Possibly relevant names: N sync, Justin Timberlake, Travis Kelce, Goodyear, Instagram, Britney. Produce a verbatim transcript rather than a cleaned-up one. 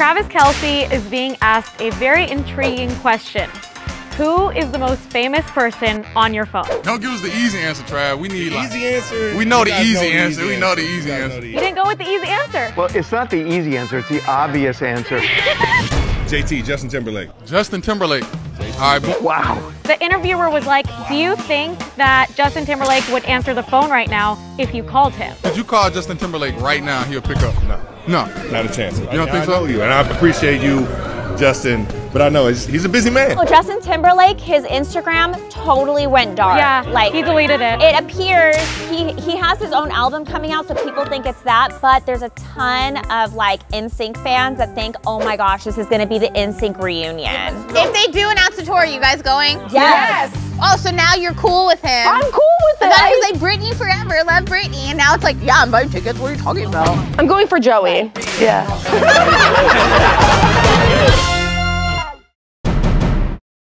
Travis Kelce is being asked a very intriguing question. Who is the most famous person on your phone? Don't give us the easy answer, Trav. We need the like, easy answer. We know the easy answer. We know the easy answer. You didn't go with the easy answer. Well, it's not the easy answer. It's the obvious answer. J T, Justin Timberlake. Justin Timberlake. All right, wow. The interviewer was like, do you think that Justin Timberlake would answer the phone right now if you called him? If you call Justin Timberlake right now, he'll pick up. No. No. Not a chance. You don't think so? And I appreciate you, Justin, but I know it's, he's a busy man. Well, Justin Timberlake, his Instagram totally went dark. Yeah, like, he deleted it. It appears he, he has his own album coming out, so people think it's that, but there's a ton of like N sync fans that think, oh my gosh, this is gonna be the N sync reunion. If they do announce a tour, are you guys going? Yes. yes. Oh, so now you're cool with him. I'm cool with him. I was like, Britney forever, love Britney, and now it's like, yeah, I'm buying tickets, what are you talking about? I'm going for Joey. Yeah.